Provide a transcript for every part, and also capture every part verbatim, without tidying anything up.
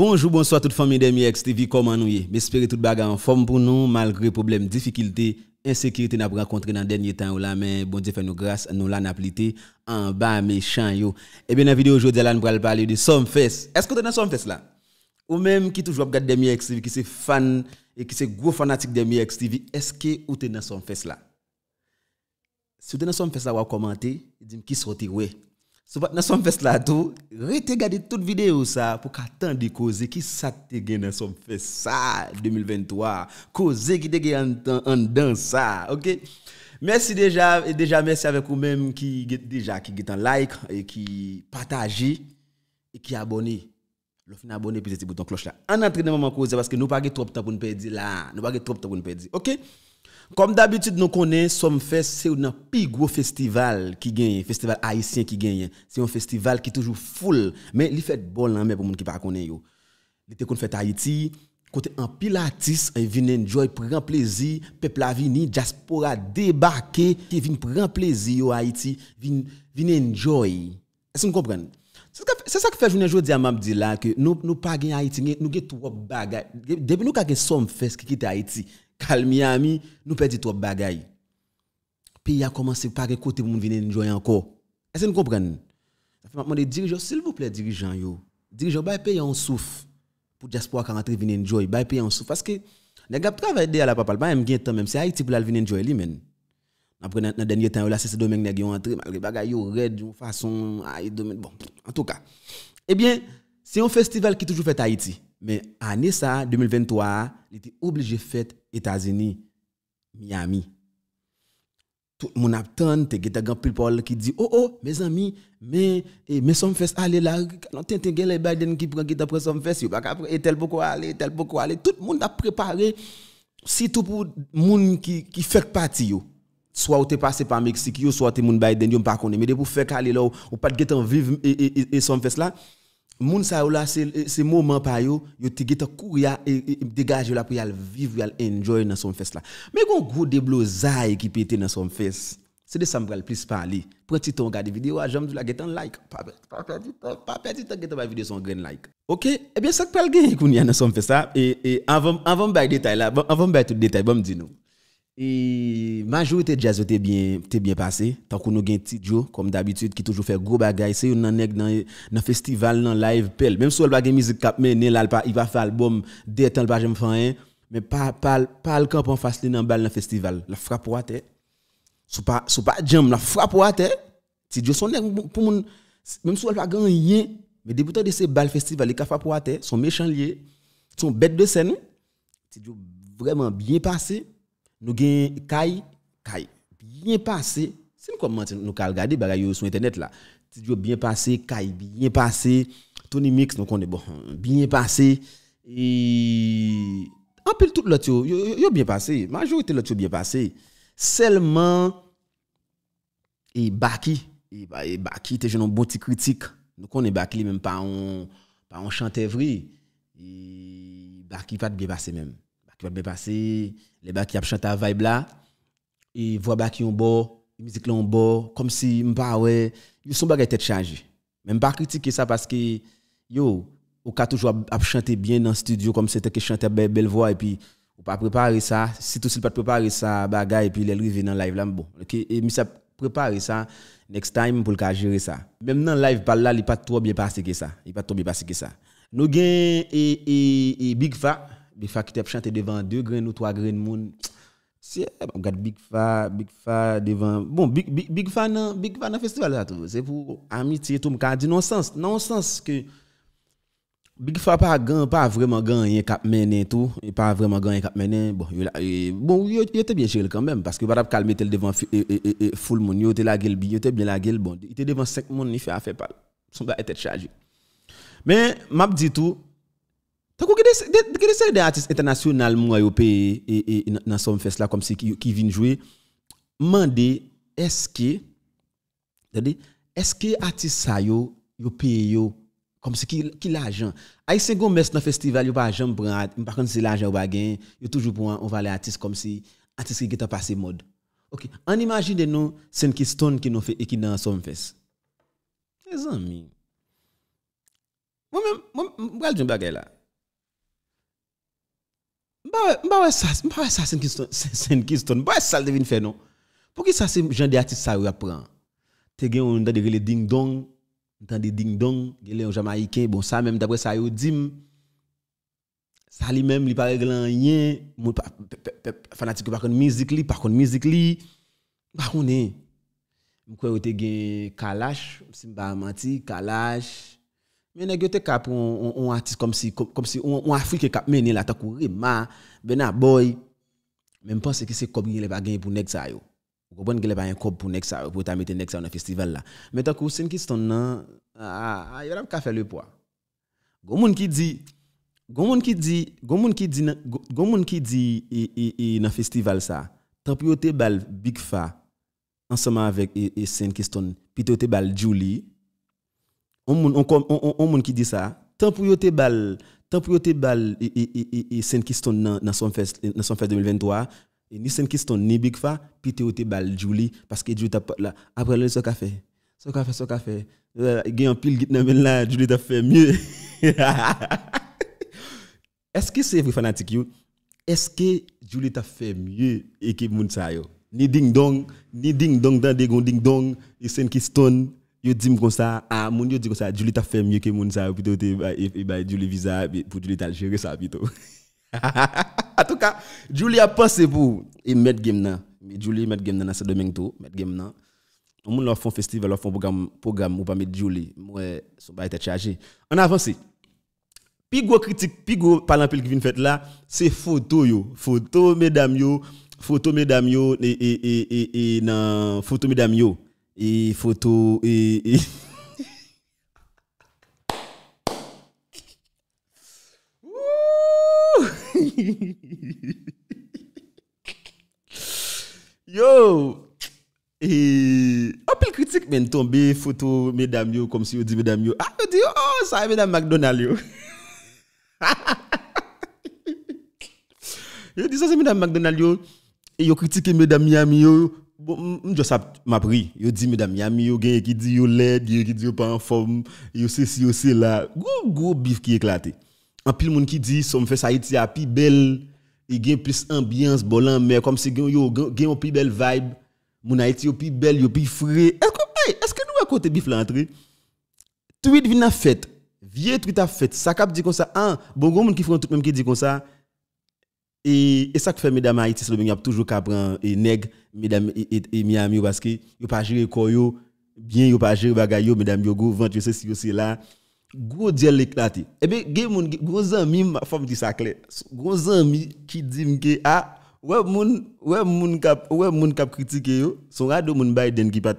Bonjour, bonsoir toute famille DERMI-X T V, comment nous y? J'espère que tout bagage en forme pour nous, malgré problèmes, difficultés, insécurité n'a pas rencontré dans le dernier temps, mais bon Dieu fait nous grâce, nous l'avons appliqué en bas méchant. Et bien dans la vidéo aujourd'hui, nous allons parler de Sumfest. Est-ce que tu es dans Sumfest là? Ou même qui toujours regarde DERMI-X T V, qui est fan et qui est gros fanatique DERMI-X T V, est-ce que tu es dans Sumfest là? Si tu es dans Sumfest là, vous commenter, dis-moi qui sorti, ouais. Si vous êtes dans Sumfest là, regardez toute vidéo ça pour qu'attendre de causer qui ça te gagne dans Sumfest ça deux mille vingt-trois. Causer qui te gagne en dans ça. OK? Merci déjà et déjà merci avec vous-même qui déjà qui est en like et qui partagez et qui abonnez. Le fin abonné puis le petit bouton cloche là. En entrée dans moment causer parce que nous pas trop de temps pour nous perdre là, nous pas trop de temps pour nous perdre. OK? Comme d'habitude, nous connaissons Sumfest, c'est un plus gros festival qui gagne, festival haïtien qui gagne. C'est un festival qui est toujours full, mais il fait bon là pour les gens qui ne connaissent pas. Il était qu'on fait Haïti, côté un pile artiste, il vient enjoy, prend plaisir, peuple a vini, diaspora débarqué, qui vient prendre plaisir au Haïti, vient vient enjoy. Est-ce que vous comprenez? C'est ça qui fait journée aujourd'hui à Mabdi là que nous nous pas gagne Haïti, nous gagne trop bagay. Depuis nous gagne Sumfest qui quitte Haïti. Calmiami, nous perdons trop de bagailles. Pays a commencé par un côté pour nous venir enjoyer encore. Est-ce que vous comprenez? Ça fait maintenant des dirigeants, s'il vous plaît, dirigeants, yo. Dirigeants, bah, pays en souffle. Pour diaspora qui rentre venir enjoyer, bah, pays en souffle. Parce que, les gars travaillent à la papale, bah, ils gagnent temps même. C'est Haïti pour la venir enjoyer lui-même. Après, dans le dernier temps, là, c'est ce domaine qui est entré. Malgré les bagailles, yo, red, d'une façon, aïe, domaine. Bon, en tout cas. Eh bien, c'est un festival qui toujours fait Haïti. Mais année ça, deux mille vingt-trois, il était obligé de faire États-Unis, Miami. Tout le monde attend, il y a un peu de gens qui dit, oh oh, mes amis, mais Sumfest, allez là, il y a Biden qui prend après Sumfest, il n'y a pas tel beaucoup aller, tel beaucoup aller. Tout le monde a préparé, surtout pour les gens qui font partie. Soit tu es passé par Mexique, soit tu es Biden, tu ne pas connaître. Mais pour faire aller là, ou pas de gens vivre et Sumfest là. Moun sa ou la c'est moment pa yo yo te geta courir et dégager la pour y aller vivre y aller enjoy dans Sumfest là. Mais gon gros déblosaille qui pété dans Sumfest, c'est de ça me le plus parler. Prends petit temps regarder vidéo, j'aime de la geta like, pas pas petit temps geta ba vidéo son green like. OK, eh bien ça que parle gain qu'on y a dans Sumfest ça et et avant avant ba détail là, avant ba tout détail, bon me dis nous. Et majorité jazz était bien était bien passé tant qu'on nous gagne Tidjo comme d'habitude qui toujours fait gros bagaille c'est une nèg dans dans festival dans live pel même si elle pas gagne musique cap mener là il va faire album dès temps pas jamais faire mais pas pas pas le camp en face dans balle dans festival la frappe à terre sous pas sous pas jam la frappe à terre Tidjo son nèg pour moun même si elle pas gagne rien mais débutant de ces balles festival les frappe à terre son méchant lié son bête de scène Tidjo vraiment bien passé. Nous gagnons Kai, Kai, bien passé. C'est comment nous regardons les sur Internet là. Tidjo bien passé, Kai bien passé, Tony Mix, donc on est bon, bien passé. Et en plus, tout l'autre, yo bien passé. La majorité de l'autre bien passé. Seulement, et Baki, et Baki, t'es jeune un bon petit critique. Nous connaissons Baki, même pas on pas on chante vrai. Et Baki va bien passer même. Qui va bien passer, les bas qui a chanté à vibe là, et voix bas qui ont bord, musique là en bord, comme si m'pa ouais, ils sont bagay tête chargée. Même pas critiquer ça parce que yo, ou ka toujours a chanter bien dans studio comme c'était que chanter belle belle voix et puis ou pas préparer ça, si tout s'il pas préparer ça bagay et puis les rive dans live là bon. OK, et mi ça préparer ça next time pour le gérer ça. Même dans live par là, il pas trop bien passé que ça, il pas trop bien passé que ça. Nous gain et et Big Fa Big Fa qui t'a chanté devant deux graines ou trois graines moun. C'est regarde Big Fa, Big Fa devant bon Big Big Big Fa nan Big Fa nan festival là tout. C'est pour amitié tout me ka di non sens, non sens que Big Fa pas grand, pas vraiment grand rien cap mener tout, et pas vraiment grand cap mener. Bon, bon il était bien chez quand même parce que pas calmer tel devant full moun, il était la gueule, il était bien la gueule bon. Il était devant cinq moun, il fait affaire pas. Son ba était chargé. Mais m'a dit tout donc qu'est-ce que des artistes internationaux moi au pays et dans Sumfest là comme si qui viennent jouer mandé est-ce que c'est-à-dire est-ce que artistes ça yo yo pays yo comme si qui qui l'argent haïtien go mess dans festival yo pas jamais prend par contre c'est l'argent ou pas gain yo toujours pour on va les artistes comme si artistes qui est passé mode. OK, on imagine nous Saint Stone qui nous fait et qui dans Sumfest. Les amis Moi-même, moi, je vais dire là. Bah ça, bah ça c'est une question, c'est une question. Bah ça devine faire non. Pour qui ça c'est genre des artistes ça ou apprend. T'es gagné on dans des ding dong, dans des ding dong, les gens jamaïcains bon ça même d'après ça yo dim. Ça lui même il pas réglant rien, fanatique par contre musique li, par contre musique li, bah on est. Moi quoi t'es gagné Kalash, si m'pas menti Kalash. Mais nèg yo te ka pour un artiste comme si comme si on Afrique cap mené la tankou Rema, Bena Boy. Même pense que c'est comme il va gagner pour nèg ça yo. Vous comprenez qu'il va un cob pour nèg ça pour ta mettre nèg ça dans festival là. Mais tankou c'est une question nan ah il va pas faire le poids. Gon moun qui dit gon moun qui dit gon moun qui dit gon moun qui dit et et dans festival ça. Tant pis te bal Big Fa ensemble avec et Saint Kiston, puis te bal Julie. On on on on qui dit ça tant pour yoté bal tant pour yoté bal et et et Saint-Kiston dans dans Sumfest dans Sumfest deux mille vingt-trois et ni Saint-Kiston ni Big Fa puis yoté bal Julie parce que Julie t'a là après le so café so café so café il y a un pile git nan men là Julie t'a fait mieux. Est-ce que c'est vrai fanatique yo? Est-ce que Julie t'a fait mieux et que moun sa yo ni ding dong ni ding dong dans des gon ding dong et Saint-Kiston yo dit comme ça ah mon yo dit comme ça Julie t'a fait mieux que mon ça plutôt et bah Julie visa pour Julie t'a gérer ça plutôt. En tout cas Julie a pensé pour et mettre game là mais Julie mettre game là ce domaine tout mettre game là on mon leur font festival leur font programme programme ou pas mettre Julie moi son bail était chargé on avance puis gros critique puis gros parlant pile qui vient fête là c'est photo yo photo mesdames yo photo mesdames yo et et et et dans photo mesdames yo et photo et, et... yo et un peu critique mais tomber photo mesdames yo comme si on dit mesdames yo ah on dit oh ça mesdames McDonald's yo yo dit ça c'est mesdames McDonald's yo et yo critiquer mesdames Miami yo. Bon, je sais m'a pris. Yo dit mesdames Miami yo gagne qui dit yo laid, yo qui dit yo pas en forme, yo ceci yo c'est là. Gros gros bif qui éclaté. En pile monde qui dit Sumfest Haïti a plus belle, il gagne plus ambiance bolan mais comme si yo gagne plus belle vibe. Mon Haïti yo plus belle, yo plus frais. Est-ce que hey, est-ce que nous à côté bif l'entrée? Tweet vient à fête. Vieux tweet à fête. Ça cap dit comme ça. Ah, bon gros monde qui font tout même qui dit comme ça. Et, et ça que fait mesdames Haïti c'est le bien toujours qu'à prendre et nèg mesdames et, et, et Miami parce que yo pas gérer corps yo bien yo pas gérer bagay yo mesdames yo gros ventre c'est si c'est là gros diel éclaté et ben gay moun gros ami femme dit ça clair gros ami qui dit me que ah ouais moun ouais moun cap ouais moun cap critiquer yo son rado moun Biden qui pas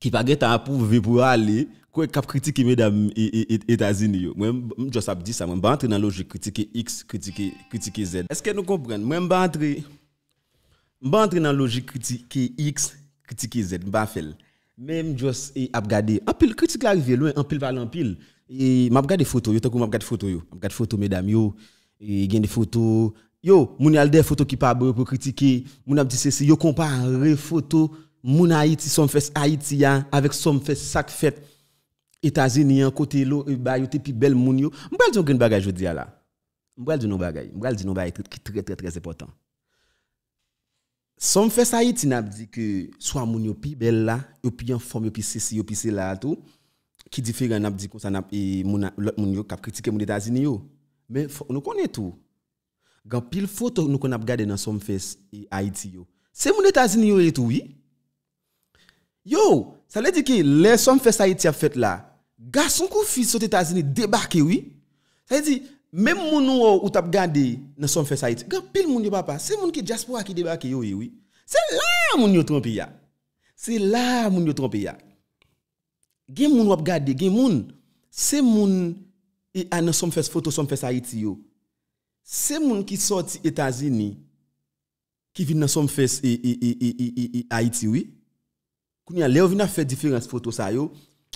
qui pas gèt à approuver pour aller quoi cap critiquer mesdames et États-Unis yo moi juste ça dit ça moi pas entrer dans logique critiquer X critiquer critiquer Z. Est-ce que nous comprendre moi pas entrer pas entrer dans logique critiquer X critiquer Z pas faire même juste et a regarder en pile critique arriver loin en pile par en pile et m'a regarder photo yo tant que m'a regarder photo yo m'a regarder photo mesdames yo et gagne des photos yo moun y a des photos qui pas bon pour critiquer moun a dit ceci yo comparer photo moun Haïti Sumfest Haïti avec Sumfest sac fête États-Unis en côté l'eau ba yo te pi bel moun yo m'bal di gen bagay jodi ala m'bal di nou bagay m'bal di nou bagay qui très très très important Sumfest Haïti n'a dit que soit moun yo pi bel là yo pi en forme yo pi ceci yo pi cela tout qui différent n'a dit comme ça n'a moun l'autre moun yo k'ap critiquer moun États-Unis yo mais nous connaît tout gan pile photo nous qu'on a regarder dans Sumfest Haïti yo c'est moun États-Unis yo et tout oui yo ça veut dire que les Sumfest Haïti a fait là garçon confis aux États-Unis débarquer oui ça veut dire même moun ou ou t'a regardé dans Sumfest Haïti grand pile moun yo papa c'est moun qui diaspora qui débarque yo oui oui c'est là moun yo trompé ya c'est là moun yo trompé ya gen moun ou regarder gen moun c'est moun et dans Sumfest photo Sumfest Haïti yo c'est moun qui sorti États-Unis qui vient dans Sumfest et et Haïti oui kounya lè ou vinn a faire différence photo ça yo.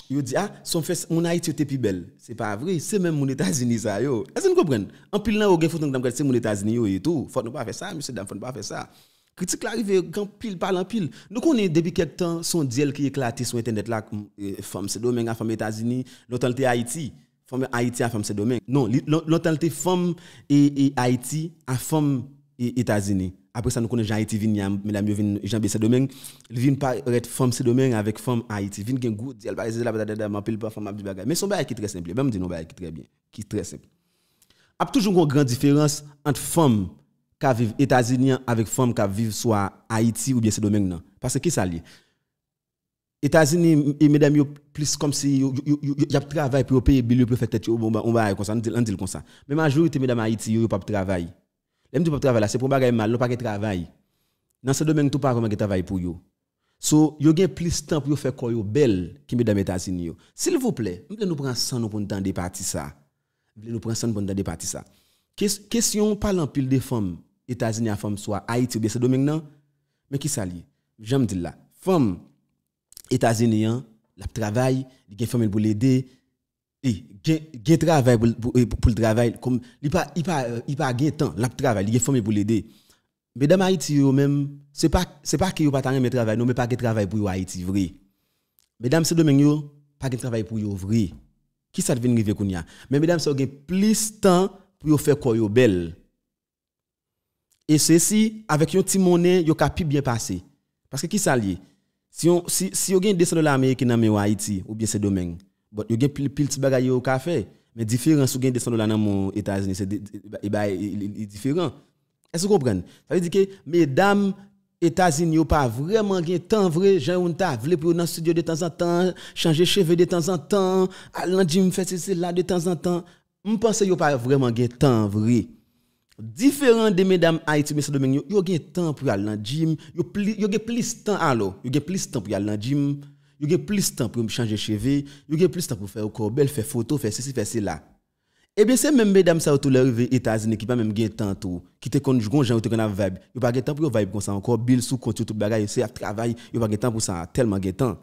Yo dit ah Sumfest mon Haïti était plus belle c'est pas vrai c'est même mon États-Unis ça yo est-ce que vous comprenez en pile là ou gen photo c'est mon États-Unis yo et tout faut nous pas faire ça monsieur dame faut pas faire ça critique l'arrivée grand pile par en pile nous connaît depuis quelque temps son diel qui éclate sur internet là femme c'est domaine à femme États-Unis l'autre était Haïti femme Haïti à femme c'est domaine. Non, l'entente femme et Haïti à femme États-Unis. Après ça, nous connaissons Haïti vient, mesdames et Jean Bessé Domingue, il vient pas être femme c'est domaine avec femme Haïti. Vient gain good, elle va la badada m'appelle pas femme abdi bagage. Mais son bagage qui très simple. Même dit non bagage qui très bien, qui très simple. Il y a toujours une grande différence entre femmes qui vivent aux États-Unis avec femmes qui vivent soit Haïti ou bien ces domaines. Parce que qui ça lié? États-Unis et mesdames, plus comme si il y a travail pour payer les billes, pour faire tête, on va comme ça, on dit comme ça. Mais la majorité mesdames Haïti, il n'y a pas de travail. Ils ne peuvent pas travailler, c'est pour bagaille mal, ils ne peuvent pas travailler. Dans ce domaine, tout pas comment ils travaillent pour eux. So, ils ont plus de temps pour faire quoi, ils belle qui mesdames États-Unis. S'il vous plaît, nous prenons ça pour nous tendre parti ça. Nous prenons ça pendant des parties ça. Question parle en pile des femmes, États-Unis à femmes soit Haïti ou bien ce domaine là, mais qui ça lié? J'aime dire là, femmes États-Unis la travail, il y a femmes pour l'aider, il y a travail pour pour le travail comme il pas il pas il pas gain temps, la travail, il y a femmes pour l'aider. Mesdames Haïti eux même, c'est pas c'est pas qu'ils pas tant mais travail, non mais pas que travail pour Haïti vrai. Mesdames ce domaine yo, pas que travail pour yo vrai. Qui ça devient rivière qu'on y a? Mais mesdames, ça gagne plus de temps pour faire quoi yo belle. Et ceci avec un petit monnaie, yo capi bien passé. Parce que qui ça lié? Si on si si on gagne deux cents dollars américains dans Haïti ou bien ces domaines, bon, yo gagne plus plus de bagages au café, mais différence on gagne deux cents dollars dans mon États-Unis, c'est différent. Est-ce que vous comprenez? Ça veut dire que mesdames États-Unis n'ont pas vraiment gain temps vrai, j'ai un tas vle pour dans le studio de temps en temps, changer cheveux de temps en temps, aller gym faire ceci là de temps en temps. Je pense qu'ils n'ont pas vraiment gain temps vrai. Différent de mesdames Haïti mais ce domaine, ils ont gain temps pour aller gym, ils ont gain plus temps alors, ils ont gain plus temps pour aller gym, ils ont gain plus temps pour changer cheveux, ils ont gain plus temps pour faire corps belle, faire photo, faire ceci, faire cela. Eh bien, c'est même mesdames ça autour de l'arrivée aux États-Unis qui pas même gain temps tout, qui te connaissent gens qui te connaissent vibe, ils pas gain temps pour vibe comme ça encore, bill sous compte tout bagaille, c'est à travail, ils pas gain temps pour ça, tellement gain temps.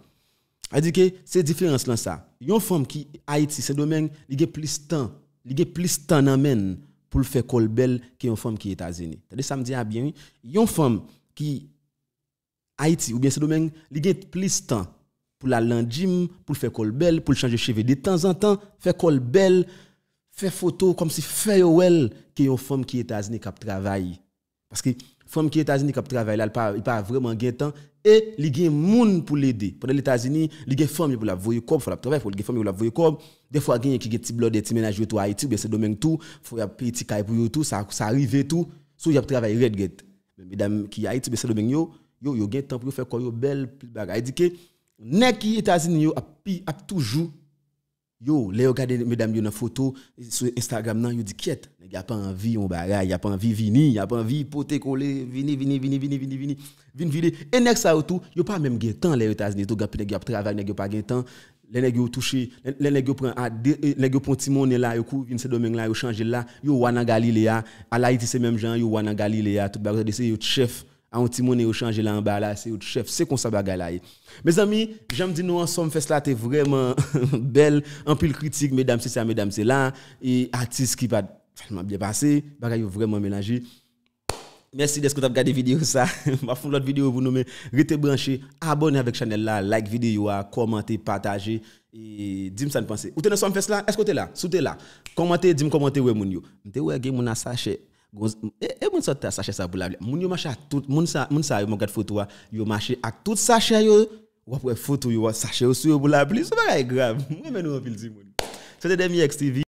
Elle dit que c'est différence là ça. Une femme qui Haïti ce domaine, il gain plus temps, il gain plus temps amène pour le faire col belle que une femme qui États-Unis. Tandis ça me dit bien, une femme qui Haïti ou bien ce domaine, il gain plus temps pour la landim, pour le faire col belle, pour changer cheveux de temps en temps, faire col belle. Faire photo comme si faire well que une femme qui est États-Unis qui travaille parce que femme qui est États-Unis qui travaille là pas il pas vraiment gain temps et il gain monde pour l'aider pendant les États-Unis il gain femme pour la voyer comme faut la travail faut gain femme pour la voyer comme des fois gain qui gain petit blog des petits ménages tout Haïti bien c'est domaine tout faut y a petit caille pour tout ça ça arrive tout sous y a travail red get mesdames qui Haïti bien c'est domaine yo yo yo gain temps pour faire quoi yo belle bagaille dit que nèg qui États-Unis yo a toujours yo, les regarder mesdames yo dans photo sur Instagram nan yo di quiet, il a pas envie on bagay, il a pas envie vini, il a pas envie poter coller, vini vini vini vini vini vini vini vini. Et nèg ça tout, yo pas même gain temps les États-Unis tout gapi nèg yo travail nèg yo pas gain temps, les nèg yo touché, les nèg yo prend nèg yo prend timone là yo couvre ce domaine là yo changer là, yo wa nan Galiléa, à Haïti c'est même gens yo wa nan Galiléa tout bagay de c'est yo chef à un timone yo changer là en bas là c'est yo chef, c'est comme ça bagay là. Mes amis, j'aime dire nous ensemble fest là t'es vraiment belle, en pile critique mesdames c'est ça mesdames c'est là et artiste qui va tellement bien passer, bagaille vraiment mélangé. Merci d'être regardé vidéo ça. M'a font l'autre vidéo pour nous mais restez branchés, abonnez avec channel là, like vidéo, commentez, partagez et dis-moi ça ne pensez. Ou t'es dans Sumfest là, est-ce que t'es là? Sous t'es là. Commentez, dis-moi commenter ouais moun yo. M'te ouais gay moun a sachet. Et moun sa sachet ça pour la. Moun yo marche tout moun ça moun ça mon garde photo yo marche avec tout sachet yo. Ou après photo, ou sachez aussi, ou pour la pluie, c'est pas grave. Moi, je vais nous en pile. C'était DERMI-X T V.